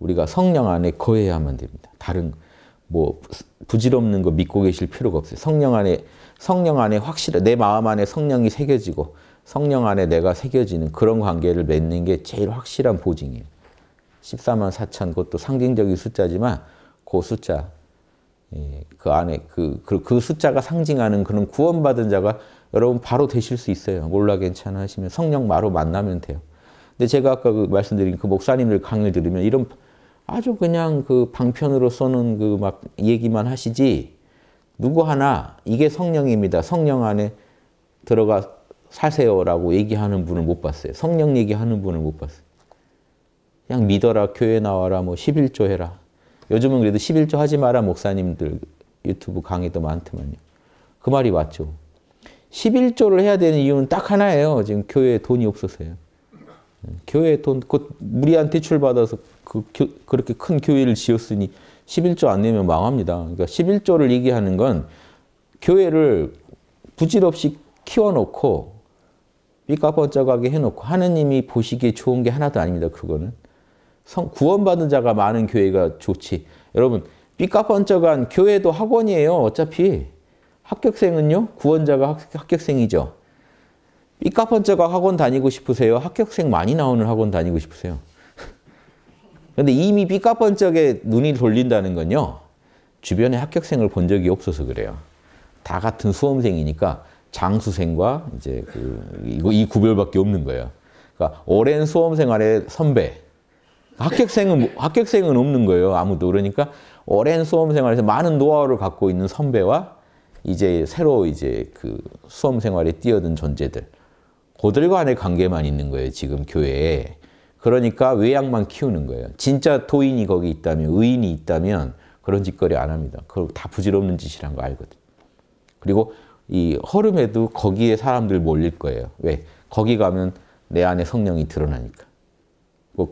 우리가 성령 안에 거해야만 됩니다. 다른 뭐 부질없는 거 믿고 계실 필요가 없어요. 성령 안에 확실히 내 마음 안에 성령이 새겨지고 성령 안에 내가 새겨지는 그런 관계를 맺는 게 제일 확실한 보증이에요. 144,000 그것도 상징적인 숫자지만 그 숫자 그 안에 그 숫자가 상징하는 그런 구원받은 자가 여러분 바로 되실 수 있어요. 몰라 괜찮아 하시면 성령 바로 만나면 돼요. 근데 제가 아까 그 말씀드린 그 목사님들 강의를 들으면 이런 아주 그냥 그 방편으로 써는 그 막 얘기만 하시지 누구 하나 이게 성령입니다. 성령 안에 들어가 사세요라고 얘기하는 분을 못 봤어요. 성령 얘기하는 분을 못 봤어요. 그냥 믿어라, 교회 나와라, 뭐 11조 해라. 요즘은 그래도 11조 하지 마라 목사님들 유튜브 강의도 많더만요. 그 말이 맞죠. 11조를 해야 되는 이유는 딱 하나예요. 지금 교회에 돈이 없어서요. 교회에 돈, 곧 무리한 대출 받아서 그렇게 큰 교회를 지었으니 11조 안 내면 망합니다. 그러니까 11조를 얘기하는 건 교회를 부질없이 키워놓고 삐까뻔쩍하게 해놓고 하느님이 보시기에 좋은 게 하나도 아닙니다. 그거는. 구원받은 자가 많은 교회가 좋지. 여러분 삐까뻔쩍한 교회도 학원이에요. 어차피 합격생은요. 구원자가 합격생이죠. 삐까뻔쩍한 학원 다니고 싶으세요? 합격생 많이 나오는 학원 다니고 싶으세요? 근데 이미 삐까뻔쩍에 눈이 돌린다는 건요. 주변에 합격생을 본 적이 없어서 그래요. 다 같은 수험생이니까 장수생과 이제 이 구별밖에 없는 거예요. 그러니까 오랜 수험생활의 선배. 합격생은 없는 거예요. 아무도. 그러니까 오랜 수험생활에서 많은 노하우를 갖고 있는 선배와 이제 새로 이제 그 수험생활에 뛰어든 존재들. 그들 간의 관계만 있는 거예요. 지금 교회에. 그러니까 외양만 키우는 거예요. 진짜 도인이 거기 있다면, 의인이 있다면 그런 짓거리 안 합니다. 그걸 다 부질없는 짓이란 거 알거든요. 그리고 이 허름에도 거기에 사람들 몰릴 거예요. 왜? 거기 가면 내 안에 성령이 드러나니까.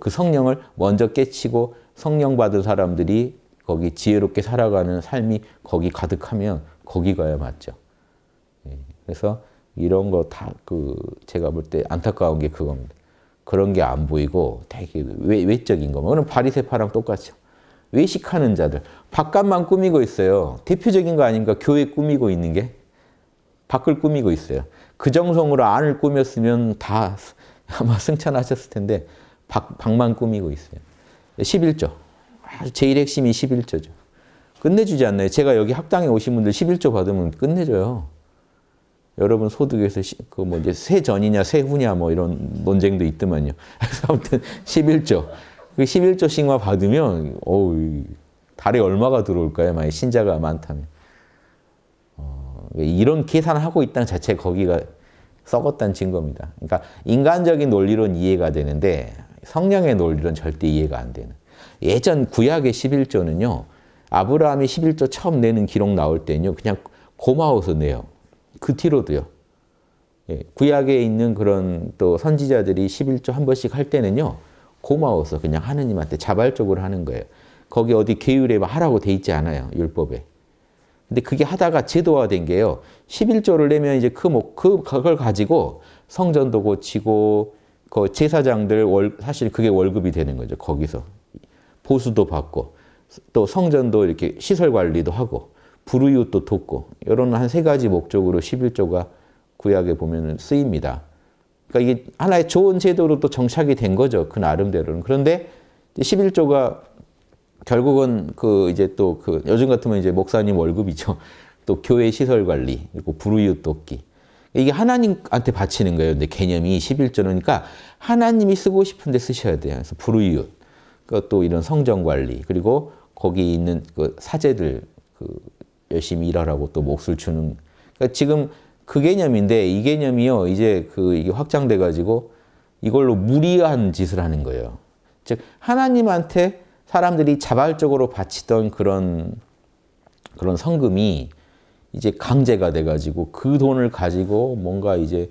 그 성령을 먼저 깨치고 성령 받은 사람들이 거기 지혜롭게 살아가는 삶이 거기 가득하면 거기 가야 맞죠. 그래서 이런 거 다 제가 볼 때 안타까운 게 그겁니다. 그런 게 안 보이고 되게 외적인 거. 오늘 바리새파랑 똑같죠. 외식하는 자들. 바깥만 꾸미고 있어요. 대표적인 거 아닙니까? 교회 꾸미고 있는 게. 밖을 꾸미고 있어요. 그 정성으로 안을 꾸몄으면 다 아마 승천하셨을 텐데 밖만 꾸미고 있어요. 11조. 제일 핵심이 11조죠. 끝내주지 않나요? 제가 여기 학당에 오신 분들 11조 받으면 끝내줘요. 여러분 소득에서 뭐 이제 세 전이냐 세 후냐 뭐 이런 논쟁도 있더만요. 그래서 아무튼 11조. 그 11조씩만 받으면 어우 달에 얼마가 들어올까요? 만약 신자가 많다면. 이런 계산을 하고 있다는 자체 거기가 썩었다는 증거입니다. 그러니까 인간적인 논리론 이해가 되는데 성령의 논리론 절대 이해가 안 되는. 예전 구약의 11조는요. 아브라함이 11조 처음 내는 기록 나올 때는요. 그냥 고마워서 내요. 그 뒤로도요. 예, 구약에 있는 그런 또 선지자들이 11조 한 번씩 할 때는요. 고마워서 그냥 하느님한테 자발적으로 하는 거예요. 거기 어디 계율에 하라고 돼 있지 않아요. 율법에. 근데 그게 하다가 제도화된 게요. 11조를 내면 이제 그걸 가지고 성전도 고치고 그 제사장들 사실 그게 월급이 되는 거죠. 거기서 보수도 받고 또 성전도 이렇게 시설 관리도 하고 불우이웃도 돕고 이런 한 세 가지 목적으로 11조가 구약에 보면은 쓰입니다. 그러니까 이게 하나의 좋은 제도로 또 정착이 된 거죠. 그 나름대로는. 그런데 11조가 결국은 요즘 같으면 이제 목사님 월급이죠. 또 교회 시설 관리, 그리고 불우이웃 돕기. 이게 하나님한테 바치는 거예요. 근데 개념이 11조니까 하나님이 쓰고 싶은데 쓰셔야 돼요. 그래서 불우이웃, 또 이런 성전 관리, 그리고 거기 있는 그 사제들 열심히 일하라고 또 몫을 주는. 그러니까 지금 그 개념인데 이 개념이요. 이제 이게 확장돼가지고 이걸로 무리한 짓을 하는 거예요. 즉, 하나님한테 사람들이 자발적으로 바치던 그런 성금이 이제 강제가 돼가지고 그 돈을 가지고 뭔가 이제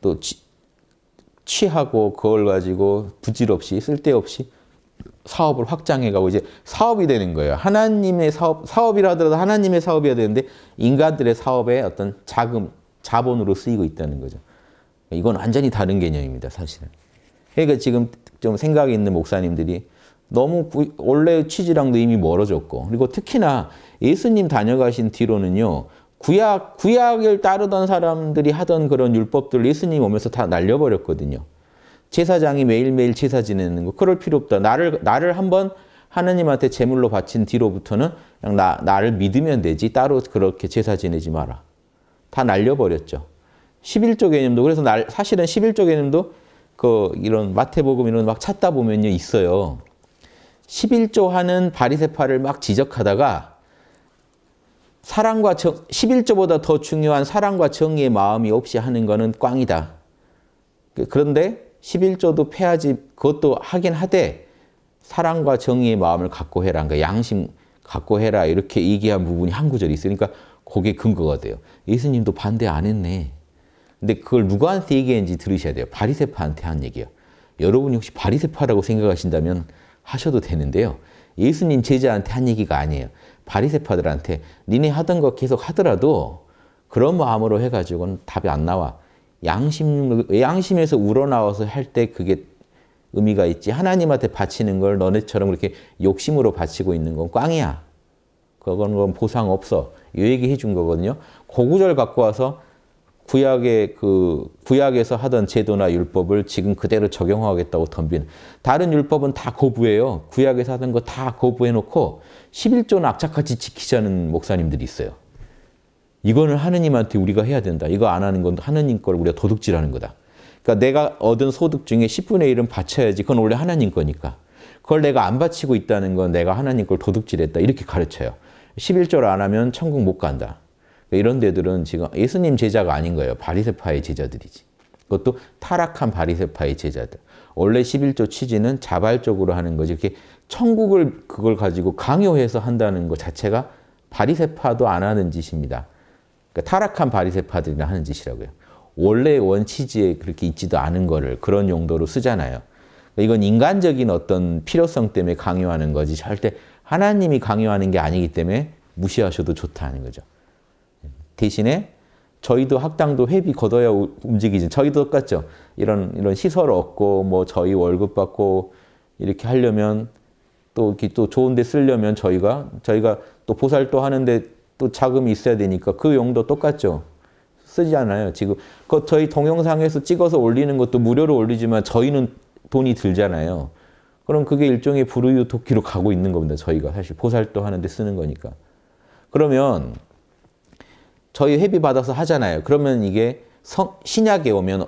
또 취하고 그걸 가지고 부질없이 쓸데없이 사업을 확장해가고 이제 사업이 되는 거예요. 하나님의 사업이라 하더라도 하나님의 사업이어야 되는데 인간들의 사업에 어떤 자본으로 쓰이고 있다는 거죠. 이건 완전히 다른 개념입니다, 사실은. 그러니까 지금 좀 생각이 있는 목사님들이 너무 원래 취지랑도 이미 멀어졌고, 그리고 특히나 예수님 다녀가신 뒤로는요, 구약을 따르던 사람들이 하던 그런 율법들 예수님 오면서 다 날려버렸거든요. 제사장이 매일매일 제사 지내는 거, 그럴 필요 없다. 나를 한번 하느님한테 제물로 바친 뒤로부터는 그냥 나를 믿으면 되지, 따로 그렇게 제사 지내지 마라. 다 날려버렸죠. 11조 개념도, 그래서 사실은 11조 개념도 이런 마태복음 이런 막 찾다 보면요, 있어요. 11조 하는 바리새파를 막 지적하다가 11조보다 더 중요한 사랑과 정의의 마음이 없이 하는 거는 꽝이다. 그런데 11조도 패하지, 그것도 하긴 하되 사랑과 정의의 마음을 갖고 해라. 그러니까 양심 갖고 해라. 이렇게 얘기한 부분이 한 구절이 있으니까 그게 근거가 돼요. 예수님도 반대 안 했네. 근데 그걸 누구한테 얘기했는지 들으셔야 돼요. 바리새파한테 한 얘기예요. 여러분이 혹시 바리새파라고 생각하신다면 하셔도 되는데요. 예수님 제자한테 한 얘기가 아니에요. 바리새파들한테 니네 하던 거 계속 하더라도 그런 마음으로 해가지고는 답이 안 나와. 양심에서 우러나와서 할 때 그게 의미가 있지. 하나님한테 바치는 걸 너네처럼 그렇게 욕심으로 바치고 있는 건 꽝이야. 그건 보상 없어. 이 얘기 해준 거거든요. 그 구절 갖고 와서 구약에서 하던 제도나 율법을 지금 그대로 적용하겠다고 덤비는. 다른 율법은 다 거부해요. 구약에서 하던 거 다 거부해놓고 11조는 악착같이 지키자는 목사님들이 있어요. 이거는 하느님한테 우리가 해야 된다. 이거 안 하는 건 하느님 걸 우리가 도둑질하는 거다. 그러니까 내가 얻은 소득 중에 10분의 1은 바쳐야지. 그건 원래 하나님 거니까. 그걸 내가 안 바치고 있다는 건 내가 하나님 걸 도둑질했다. 이렇게 가르쳐요. 11조를 안 하면 천국 못 간다. 이런 데들은 지금 예수님 제자가 아닌 거예요. 바리새파의 제자들이지. 그것도 타락한 바리새파의 제자들. 원래 11조 취지는 자발적으로 하는 거지. 이렇게 천국을 그걸 가지고 강요해서 한다는 것 자체가 바리새파도 안 하는 짓입니다. 그러니까 타락한 바리새파들이나 하는 짓이라고요. 원래 원취지에 그렇게 있지도 않은 거를 그런 용도로 쓰잖아요. 그러니까 이건 인간적인 어떤 필요성 때문에 강요하는 거지 절대 하나님이 강요하는 게 아니기 때문에 무시하셔도 좋다는 거죠. 대신에 저희도 학당도 회비 걷어야 움직이지. 저희도 똑같죠. 이런 시설 얻고 뭐 저희 월급 받고 이렇게 하려면 또 좋은 데 쓰려면 저희가 또 보살도 하는데 또 자금이 있어야 되니까 그 용도 똑같죠. 쓰지 않아요. 지금 그 저희 동영상에서 찍어서 올리는 것도 무료로 올리지만 저희는 돈이 들잖아요. 그럼 그게 일종의 불우유토끼로 가고 있는 겁니다. 저희가 사실 보살도 하는데 쓰는 거니까. 그러면 저희 회비 받아서 하잖아요. 그러면 이게 신약에 오면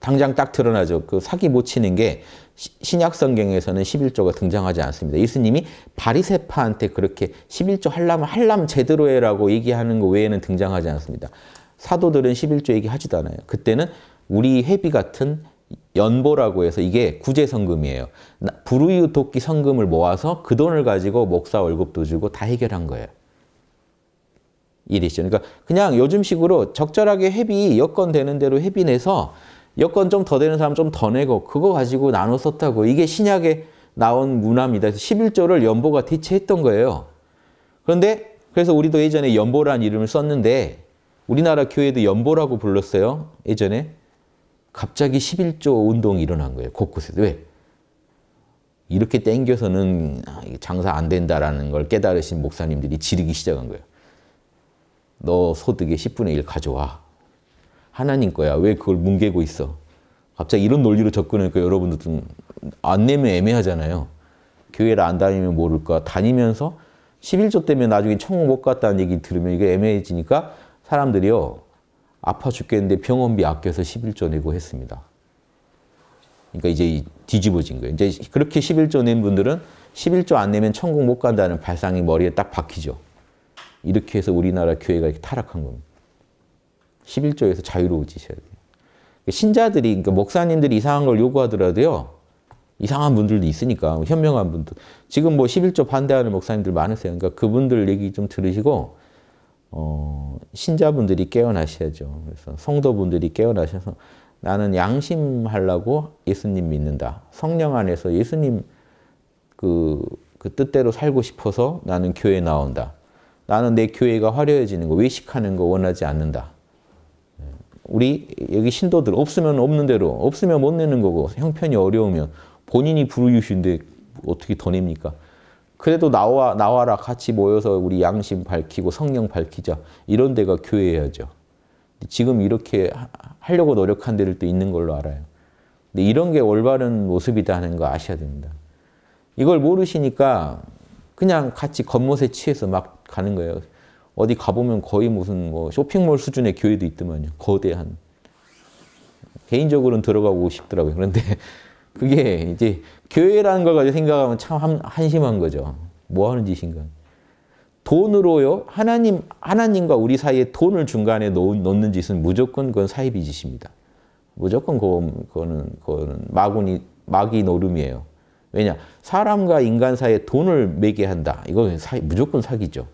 당장 딱 드러나죠. 그 사기 못 치는 게 신약 성경에서는 11조가 등장하지 않습니다. 예수님이 바리새파한테 그렇게 11조 하려면 제대로 해라고 얘기하는 거 외에는 등장하지 않습니다. 사도들은 11조 얘기하지도 않아요. 그때는 우리 회비 같은 연보라고 해서 이게 구제성금이에요. 불우이웃 돕기 성금을 모아서 그 돈을 가지고 목사 월급도 주고 다 해결한 거예요. 일이죠. 그러니까 그냥 요즘식으로 적절하게 회비, 여건 되는 대로 회비 내서 여건 좀 더 되는 사람 좀 더 내고 그거 가지고 나눠 썼다고. 이게 신약에 나온 문화입니다. 그래서 11조를 연보가 대체했던 거예요. 그런데 그래서 우리도 예전에 연보라는 이름을 썼는데 우리나라 교회도 연보라고 불렀어요. 예전에. 갑자기 11조 운동이 일어난 거예요. 곳곳에서. 왜? 이렇게 땡겨서는 장사 안 된다라는 걸 깨달으신 목사님들이 지르기 시작한 거예요. 너 소득의 10분의 1 가져와. 하나님 거야. 왜 그걸 뭉개고 있어? 갑자기 이런 논리로 접근하니까 여러분도 좀 안 내면 애매하잖아요. 교회를 안 다니면 모를까. 다니면서 11조 때문에 나중에 천국 못 갔다는 얘기 들으면 이게 애매해지니까 사람들이요. 아파 죽겠는데 병원비 아껴서 11조 내고 했습니다. 그러니까 이제 뒤집어진 거예요. 이제 그렇게 11조 낸 분들은 11조 안 내면 천국 못 간다는 발상이 머리에 딱 박히죠. 이렇게 해서 우리나라 교회가 이렇게 타락한 겁니다. 11조에서 자유로워지셔야 돼요. 신자들이, 그러니까 목사님들이 이상한 걸 요구하더라도요. 이상한 분들도 있으니까, 현명한 분들. 지금 뭐 11조 반대하는 목사님들 많으세요. 그러니까 그분들 얘기 좀 들으시고 신자분들이 깨어나셔야죠. 그래서 성도분들이 깨어나셔서 나는 양심하려고 예수님 믿는다. 성령 안에서 예수님 그 뜻대로 살고 싶어서 나는 교회에 나온다. 나는 내 교회가 화려해지는 거, 외식하는 거 원하지 않는다. 우리 여기 신도들 없으면 없는 대로, 없으면 못 내는 거고 형편이 어려우면 본인이 불우이웃인데 어떻게 덧입니까? 그래도 나와라 같이 모여서 우리 양심 밝히고 성령 밝히자. 이런 데가 교회여야죠. 지금 이렇게 하려고 노력한 데를 또 있는 걸로 알아요. 근데 이런 게 올바른 모습이다 하는 거 아셔야 됩니다. 이걸 모르시니까 그냥 같이 겉멋에 취해서 막 가는 거예요. 어디 가보면 거의 무슨 뭐 쇼핑몰 수준의 교회도 있더만요. 거대한. 개인적으로는 들어가고 싶더라고요. 그런데 그게 이제 교회라는 걸 가지고 생각하면 참 한심한 거죠. 뭐 하는 짓인가. 돈으로요. 하나님과 우리 사이에 돈을 중간에 놓는 짓은 무조건 그건 사이비 짓입니다. 무조건 그거는 마귀 노름이에요. 왜냐? 사람과 인간 사이에 돈을 매게 한다. 이거 무조건 사기죠.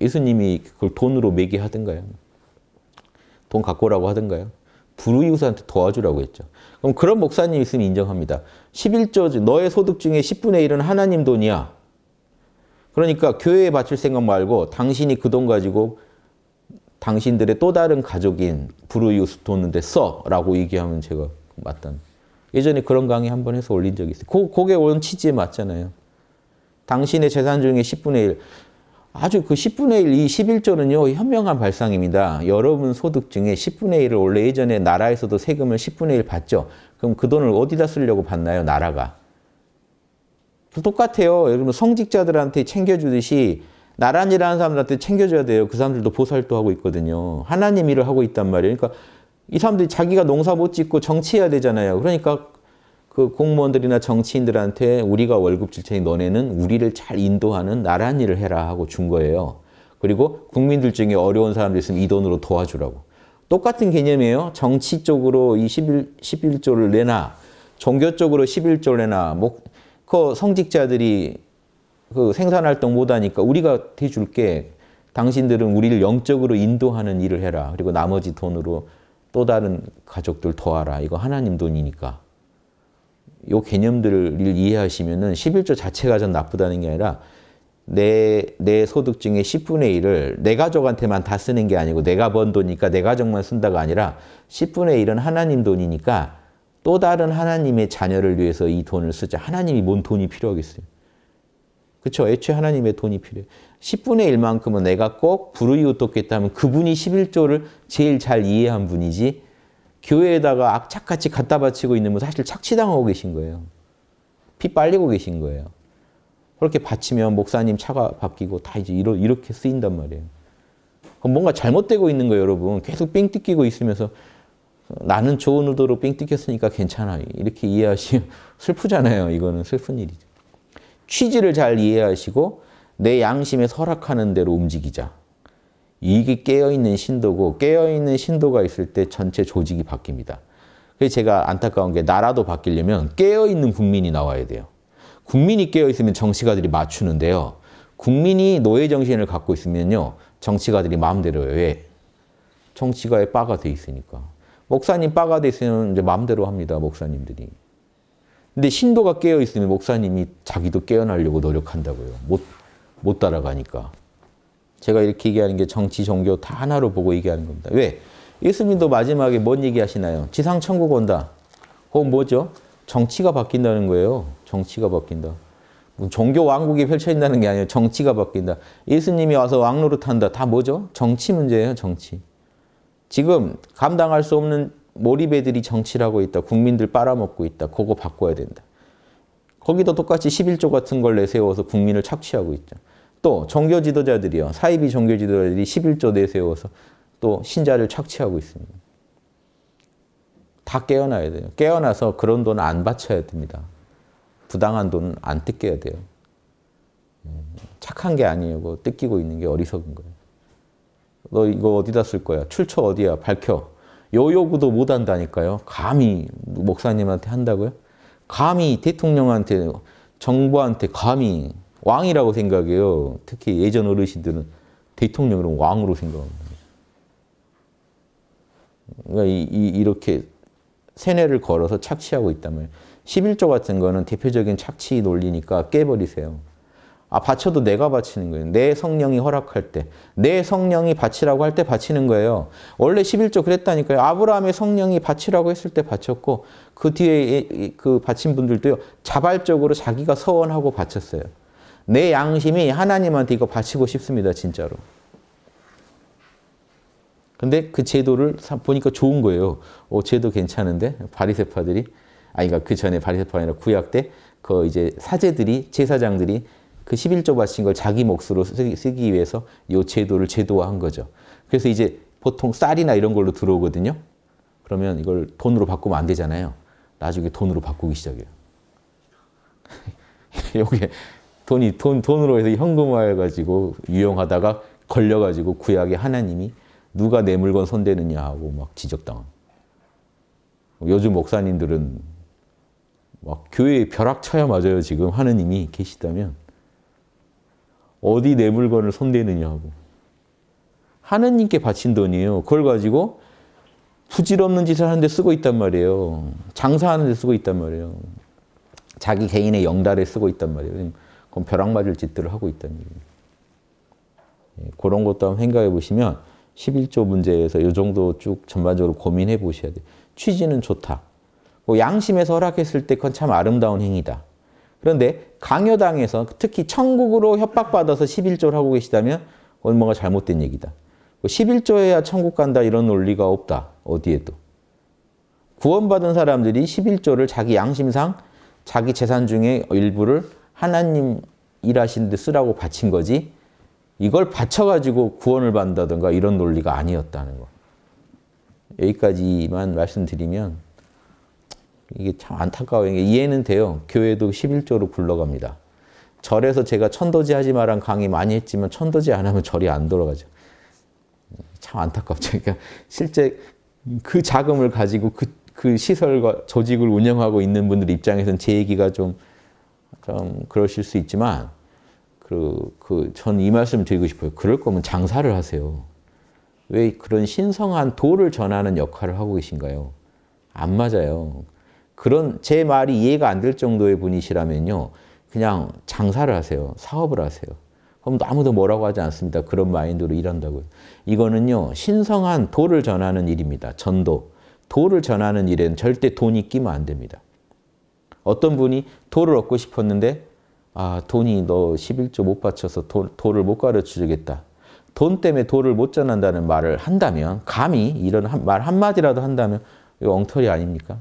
예수님이 그걸 돈으로 매게 하던가요? 돈 갖고 오라고 하던가요? 불우이웃한테 도와주라고 했죠. 그럼 그런 목사님이 있으면 인정합니다. 11조, 너의 소득 중에 10분의 1은 하나님 돈이야. 그러니까 교회에 바칠 생각 말고 당신이 그 돈 가지고 당신들의 또 다른 가족인 불우이웃을 돕는데 써라고 얘기하면 제가 맞다. 예전에 그런 강의 한 번 해서 올린 적이 있어요. 그게 원 취지에 맞잖아요. 당신의 재산 중에 10분의 1. 아주 그 10분의 1, 이 11조는요, 현명한 발상입니다. 여러분 소득 중에 10분의 1을 원래 예전에 나라에서도 세금을 10분의 1 받죠. 그럼 그 돈을 어디다 쓰려고 받나요, 나라가? 똑같아요. 예를 들면 성직자들한테 챙겨주듯이 나란 일하는 사람들한테 챙겨줘야 돼요. 그 사람들도 보살도 하고 있거든요. 하나님 일을 하고 있단 말이에요. 그러니까 이 사람들이 자기가 농사 못 짓고 정치해야 되잖아요. 그러니까 그 공무원들이나 정치인들한테 우리가 월급 줄 테니 너네는 우리를 잘 인도하는 나란 일을 해라 하고 준 거예요. 그리고 국민들 중에 어려운 사람들 있으면 이 돈으로 도와주라고. 똑같은 개념이에요. 정치 쪽으로 이 11조를 내놔. 종교 쪽으로 11조를 내놔. 그 성직자들이 그 생산활동 못하니까 우리가 해줄게. 당신들은 우리를 영적으로 인도하는 일을 해라. 그리고 나머지 돈으로 또 다른 가족들 도와라. 이거 하나님 돈이니까. 요 개념들을 이해하시면은 11조 자체가 전 나쁘다는 게 아니라 내 소득 중에 10분의 1을 내 가족한테만 다 쓰는 게 아니고 내가 번 돈이니까 내 가족만 쓴다가 아니라 10분의 1은 하나님 돈이니까 또 다른 하나님의 자녀를 위해서 이 돈을 쓰자. 하나님이 뭔 돈이 필요하겠어요? 그렇죠? 애초에 하나님의 돈이 필요해. 10분의 1만큼은 내가 꼭 불의웃 돕겠다 하면 그분이 11조를 제일 잘 이해한 분이지 교회에다가 악착같이 갖다 바치고 있는 분 사실 착취당하고 계신 거예요. 피 빨리고 계신 거예요. 그렇게 바치면 목사님 차가 바뀌고 다 이제 이렇게 쓰인단 말이에요. 그럼 뭔가 잘못되고 있는 거예요, 여러분. 계속 삥 뜯기고 있으면서 나는 좋은 의도로 삥 뜯겼으니까 괜찮아. 이렇게 이해하시면 슬프잖아요. 이거는 슬픈 일이죠. 취지를 잘 이해하시고 내 양심에 서락하는 대로 움직이자. 이게 깨어있는 신도고 깨어있는 신도가 있을 때 전체 조직이 바뀝니다. 그래서 제가 안타까운 게 나라도 바뀌려면 깨어있는 국민이 나와야 돼요. 국민이 깨어있으면 정치가들이 맞추는데요. 국민이 노예정신을 갖고 있으면요. 정치가들이 마음대로 해요. 왜? 정치가에 빠가 돼 있으니까. 목사님 빠가 돼 있으면 이제 마음대로 합니다. 목사님들이. 근데 신도가 깨어있으면 목사님이 자기도 깨어나려고 노력한다고요. 못 따라가니까. 제가 이렇게 얘기하는 게 정치, 종교 다 하나로 보고 얘기하는 겁니다. 왜? 예수님도 마지막에 뭔 얘기하시나요? 지상천국 온다. 그건 뭐죠? 정치가 바뀐다는 거예요. 정치가 바뀐다. 종교 왕국이 펼쳐진다는 게 아니에요. 정치가 바뀐다. 예수님이 와서 왕노릇한다. 다 뭐죠? 정치 문제예요. 정치. 지금 감당할 수 없는 몰입애들이 정치를 하고 있다. 국민들 빨아먹고 있다. 그거 바꿔야 된다. 거기도 똑같이 11조 같은 걸 내세워서 국민을 착취하고 있죠. 또 종교 지도자들이요. 사이비 종교 지도자들이 11조 내세워서 또 신자를 착취하고 있습니다. 다 깨어나야 돼요. 깨어나서 그런 돈은 안 바쳐야 됩니다. 부당한 돈은 안 뜯겨야 돼요. 착한 게 아니고 뜯기고 있는 게 어리석은 거예요. 너 이거 어디다 쓸 거야? 출처 어디야? 밝혀. 요 요구도 못 한다니까요. 감히 목사님한테 한다고요? 감히 대통령한테, 정부한테 감히 왕이라고 생각해요. 특히 예전 어르신들은 대통령을 왕으로 생각합니다. 그러니까 이렇게 세뇌를 걸어서 착취하고 있다면 11조 같은 거는 대표적인 착취 논리니까 깨버리세요. 아, 바쳐도 내가 바치는 거예요. 내 성령이 허락할 때. 내 성령이 바치라고 할 때 바치는 거예요. 원래 11조 그랬다니까요. 아브라함의 성령이 바치라고 했을 때 바쳤고, 그 뒤에 그 바친 분들도요, 자발적으로 자기가 서원하고 바쳤어요. 내 양심이 하나님한테 이거 바치고 싶습니다, 진짜로. 근데 그 제도를 보니까 좋은 거예요. 오, 제도 괜찮은데? 바리새파들이, 아, 그러니까 그 전에 바리새파가 아니라 구약 때, 그 이제 사제들이, 제사장들이 그 11조 바친 걸 자기 몫으로 쓰기 위해서 이 제도를 제도화한 거죠. 그래서 이제 보통 쌀이나 이런 걸로 들어오거든요. 그러면 이걸 돈으로 바꾸면 안 되잖아요. 나중에 돈으로 바꾸기 시작해요. 이게 돈으로 해서 현금화해가지고 유용하다가 걸려가지고 구약의 하나님이 누가 내 물건 손대느냐 하고 막 지적당한. 요즘 목사님들은 막 교회에 벼락 쳐야 맞아요. 지금 하느님이 계시다면. 어디 내 물건을 손대느냐고. 하느님께 바친 돈이에요. 그걸 가지고 부질없는 짓을 하는 데 쓰고 있단 말이에요. 장사하는 데 쓰고 있단 말이에요. 자기 개인의 영달에 쓰고 있단 말이에요. 그럼 벼락 맞을 짓들을 하고 있단 얘기예요. 그런 것도 한번 생각해 보시면 11조 문제에서 이 정도 쭉 전반적으로 고민해 보셔야 돼요. 취지는 좋다. 뭐 양심에서 허락했을 때 그건 참 아름다운 행위다. 그런데 강요당해서 특히 천국으로 협박받아서 11조를 하고 계시다면 뭔가 잘못된 얘기다. 11조 해야 천국 간다 이런 논리가 없다. 어디에도. 구원받은 사람들이 11조를 자기 양심상 자기 재산 중에 일부를 하나님 일하신 데 쓰라고 바친 거지 이걸 바쳐가지고 구원을 받는다든가 이런 논리가 아니었다는 거. 여기까지만 말씀드리면 이게 참 안타까워요. 이해는 돼요. 교회도 11조로 굴러갑니다. 절에서 제가 천도제 하지 마란 강의 많이 했지만 천도제 안 하면 절이 안 돌아가죠. 참 안타깝죠. 그러니까 실제 그 자금을 가지고 그 시설과 조직을 운영하고 있는 분들 입장에서는 제 얘기가 좀 그러실 수 있지만 전 이 말씀 드리고 싶어요. 그럴 거면 장사를 하세요. 왜 그런 신성한 도를 전하는 역할을 하고 계신가요? 안 맞아요. 그런 제 말이 이해가 안 될 정도의 분이시라면요. 그냥 장사를 하세요. 사업을 하세요. 그럼 아무도 뭐라고 하지 않습니다. 그런 마인드로 일한다고요. 이거는요. 신성한 도를 전하는 일입니다. 전도. 도를 전하는 일에는 절대 돈이 끼면 안 됩니다. 어떤 분이 도를 얻고 싶었는데 아, 돈이 너 11조 못 바쳐서 도를 못 가르쳐주겠다. 돈 때문에 도를 못 전한다는 말을 한다면 감히 이런 말 한마디라도 한다면 이거 엉터리 아닙니까?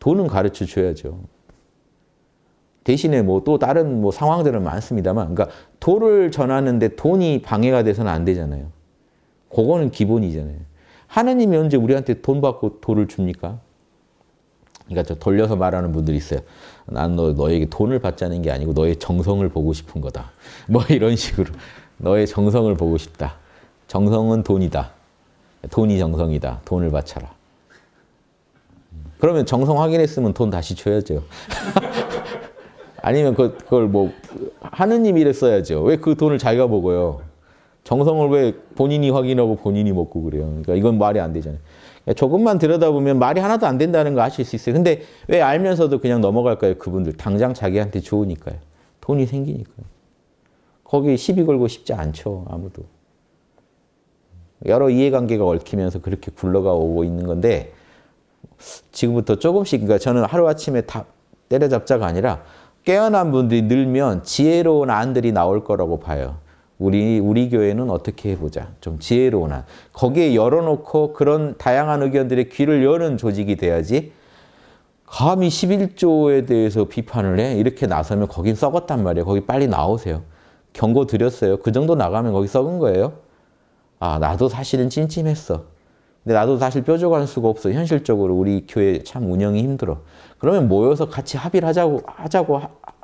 돈은 가르쳐 줘야죠. 대신에 뭐 또 다른 뭐 상황들은 많습니다만, 그러니까 도를 전하는데 돈이 방해가 돼서는 안 되잖아요. 그거는 기본이잖아요. 하느님이 언제 우리한테 돈 받고 도를 줍니까? 그러니까 저 돌려서 말하는 분들이 있어요. 난 너에게 돈을 받자는 게 아니고 너의 정성을 보고 싶은 거다. 뭐 이런 식으로 너의 정성을 보고 싶다. 정성은 돈이다. 돈이 정성이다. 돈을 바쳐라. 그러면 정성 확인했으면 돈 다시 줘야죠. 아니면 그걸 뭐 하느님이 이랬어야죠. 왜 그 돈을 자기가 먹어요? 정성을 왜 본인이 확인하고 본인이 먹고 그래요? 그러니까 이건 말이 안 되잖아요. 조금만 들여다보면 말이 하나도 안 된다는 거 아실 수 있어요. 근데 왜 알면서도 그냥 넘어갈까요? 그분들 당장 자기한테 좋으니까요. 돈이 생기니까요. 거기 시비 걸고 싶지 않죠. 아무도. 여러 이해관계가 얽히면서 그렇게 굴러가 오고 있는 건데 지금부터 조금씩, 그러니까 저는 하루아침에 다 때려잡자가 아니라 깨어난 분들이 늘면 지혜로운 안들이 나올 거라고 봐요. 우리 교회는 어떻게 해보자. 좀 지혜로운 안. 거기에 열어놓고 그런 다양한 의견들의 귀를 여는 조직이 돼야지 감히 11조에 대해서 비판을 해? 이렇게 나서면 거긴 썩었단 말이에요. 거기 빨리 나오세요. 경고 드렸어요. 그 정도 나가면 거기 썩은 거예요. 아, 나도 사실은 찜찜했어. 근데 나도 사실 뾰족할 수가 없어. 현실적으로 우리 교회 참 운영이 힘들어. 그러면 모여서 같이 합의를 하자고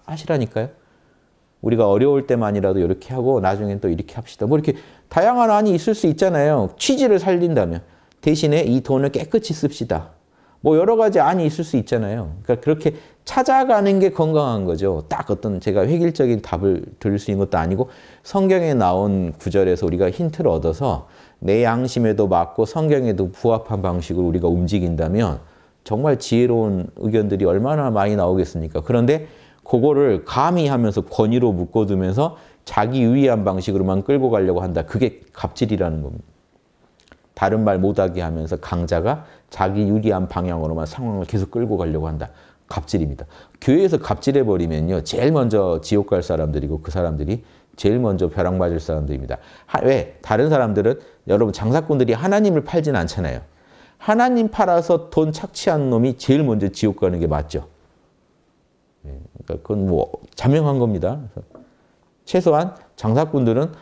하시라니까요. 우리가 어려울 때만이라도 이렇게 하고 나중엔 또 이렇게 합시다. 뭐 이렇게 다양한 안이 있을 수 있잖아요. 취지를 살린다면. 대신에 이 돈을 깨끗이 씁시다. 뭐 여러 가지 안이 있을 수 있잖아요. 그러니까 그렇게 찾아가는 게 건강한 거죠. 딱 어떤 제가 획일적인 답을 드릴 수 있는 것도 아니고 성경에 나온 구절에서 우리가 힌트를 얻어서 내 양심에도 맞고 성경에도 부합한 방식으로 우리가 움직인다면 정말 지혜로운 의견들이 얼마나 많이 나오겠습니까? 그런데 그거를 가미하면서 권위로 묶어두면서 자기 유리한 방식으로만 끌고 가려고 한다. 그게 갑질이라는 겁니다. 다른 말 못하게 하면서 강자가 자기 유리한 방향으로만 상황을 계속 끌고 가려고 한다. 갑질입니다. 교회에서 갑질해버리면요. 제일 먼저 지옥 갈 사람들이고 그 사람들이 제일 먼저 벼락 맞을 사람들입니다. 왜? 다른 사람들은 여러분 장사꾼들이 하나님을 팔진 않잖아요. 하나님 팔아서 돈 착취한 놈이 제일 먼저 지옥 가는 게 맞죠. 그러니까 그건 뭐 자명한 겁니다. 최소한 장사꾼들은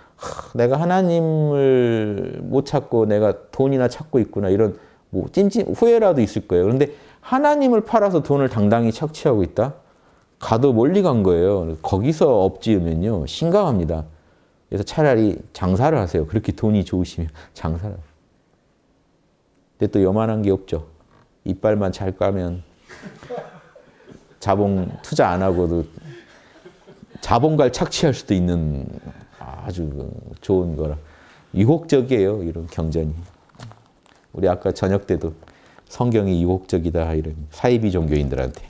내가 하나님을 못 찾고 내가 돈이나 찾고 있구나 이런 뭐 찜찜 후회라도 있을 거예요. 그런데 하나님을 팔아서 돈을 당당히 착취하고 있다? 가도 멀리 간 거예요. 거기서 엎지으면요. 심각합니다. 그래서 차라리 장사를 하세요. 그렇게 돈이 좋으시면 장사를 하세요. 근데 또 요만한 게 없죠. 이빨만 잘 까면 자본 투자 안 하고도 자본가를 착취할 수도 있는 아주 좋은 거라. 유혹적이에요. 이런 경전이. 우리 아까 저녁 때도 성경이 유혹적이다. 이런 사이비 종교인들한테.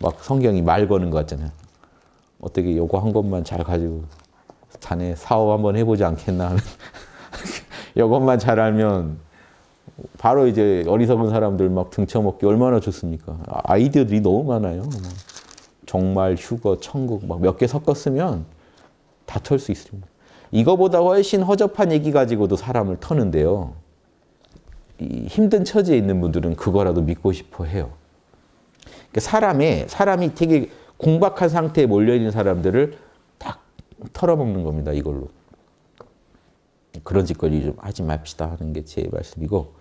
막 성경이 말 거는 거 같잖아요. 어떻게 요거 한 것만 잘 가지고 자네 사업 한번 해보지 않겠나 하는 요것만 잘 알면 바로 이제 어리석은 사람들 막 등쳐먹기 얼마나 좋습니까? 아이디어들이 너무 많아요. 정말, 휴거, 천국 막 몇 개 섞었으면 다 털 수 있습니다. 이거보다 훨씬 허접한 얘기 가지고도 사람을 터는데요. 이 힘든 처지에 있는 분들은 그거라도 믿고 싶어 해요. 그러니까 사람이 되게 공박한 상태에 몰려있는 사람들을 딱 털어먹는 겁니다. 이걸로. 그런 짓거리 좀 하지 맙시다 하는 게 제 말씀이고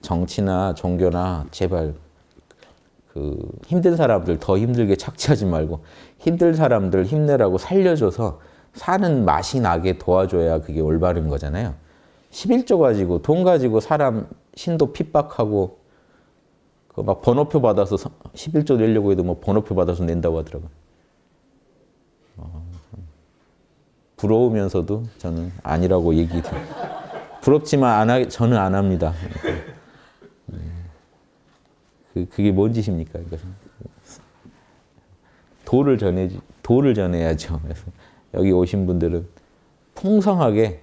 정치나 종교나 제발 그 힘든 사람들 더 힘들게 착취하지 말고 힘든 사람들 힘내라고 살려줘서 사는 맛이 나게 도와줘야 그게 올바른 거잖아요. 11조 가지고 돈 가지고 사람 신도 핍박하고 그 막 번호표 받아서 11조 내려고 해도 뭐 번호표 받아서 낸다고 하더라고요. 부러우면서도 저는 아니라고 얘기 드려요. 부럽지만 저는 안 합니다. 그게 뭔 짓입니까? 도를 전해야죠. 그래서 여기 오신 분들은 풍성하게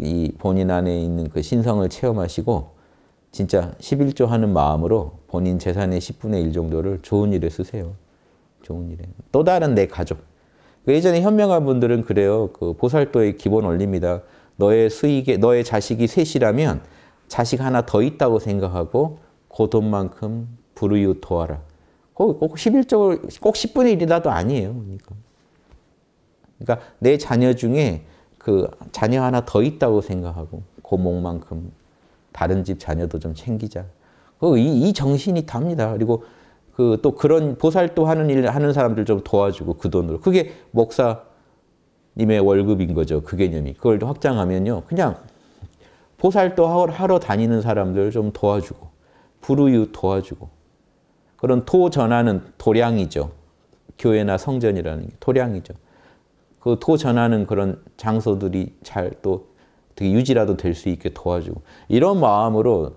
이 본인 안에 있는 그 신성을 체험하시고 진짜 11조 하는 마음으로 본인 재산의 10분의 1 정도를 좋은 일에 쓰세요. 좋은 일에. 또 다른 내 가족. 예전에 현명한 분들은 그래요. 그 보살도의 기본 원리입니다. 너의 자식이 셋이라면 자식 하나 더 있다고 생각하고 그 돈만큼 불우유 도하라. 꼭 11조, 꼭 10분의 1이라도 아니에요. 그러니까 내 자녀 중에 그 자녀 하나 더 있다고 생각하고 그 몫만큼 다른 집 자녀도 좀 챙기자. 이 정신이 답니다. 그리고 또 그런 보살도 하는 일 하는 사람들 좀 도와주고 그 돈으로. 그게 목사님의 월급인 거죠. 그 개념이. 그걸 또 확장하면요. 그냥 보살도 하러 다니는 사람들 좀 도와주고 불우유 도와주고 그런 도 전하는 도량이죠. 교회나 성전이라는 게 도량이죠. 그 도 전하는 그런 장소들이 잘 또 되게 유지라도 될 수 있게 도와주고 이런 마음으로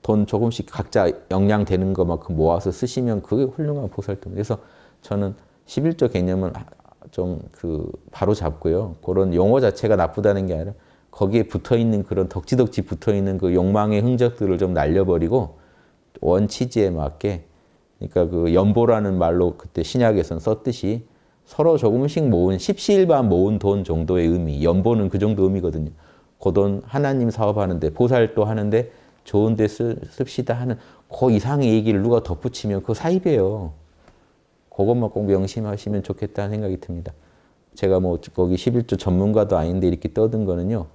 돈 조금씩 각자 역량 되는 것만큼 모아서 쓰시면 그게 훌륭한 보살도입니다. 그래서 저는 11조 개념은 좀 바로 잡고요. 그런 용어 자체가 나쁘다는 게 아니라 거기에 붙어 있는 그런 덕지덕지 붙어 있는 그 욕망의 흔적들을 좀 날려버리고 원치지에 맞게 그러니까 그 연보라는 말로 그때 신약에서는 썼듯이 서로 조금씩 모은 십시일반 모은 돈 정도의 의미, 연보는 그 정도 의미거든요. 그 돈 하나님 사업하는데 보살도 하는데 좋은 데 씁시다 하는 그 이상의 얘기를 누가 덧붙이면 그거 사입이에요. 그것만 꼭 명심하시면 좋겠다는 생각이 듭니다. 제가 뭐 거기 11조 전문가도 아닌데 이렇게 떠든 거는요.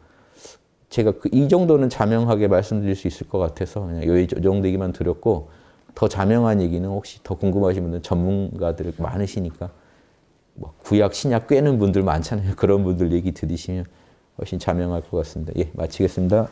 제가 이 정도는 자명하게 말씀드릴 수 있을 것 같아서 그냥 이 정도 얘기만 드렸고 더 자명한 얘기는 혹시 더 궁금하신 분들은 전문가들 많으시니까 뭐 구약, 신약 꿰는 분들 많잖아요. 그런 분들 얘기 들으시면 훨씬 자명할 것 같습니다. 예, 마치겠습니다.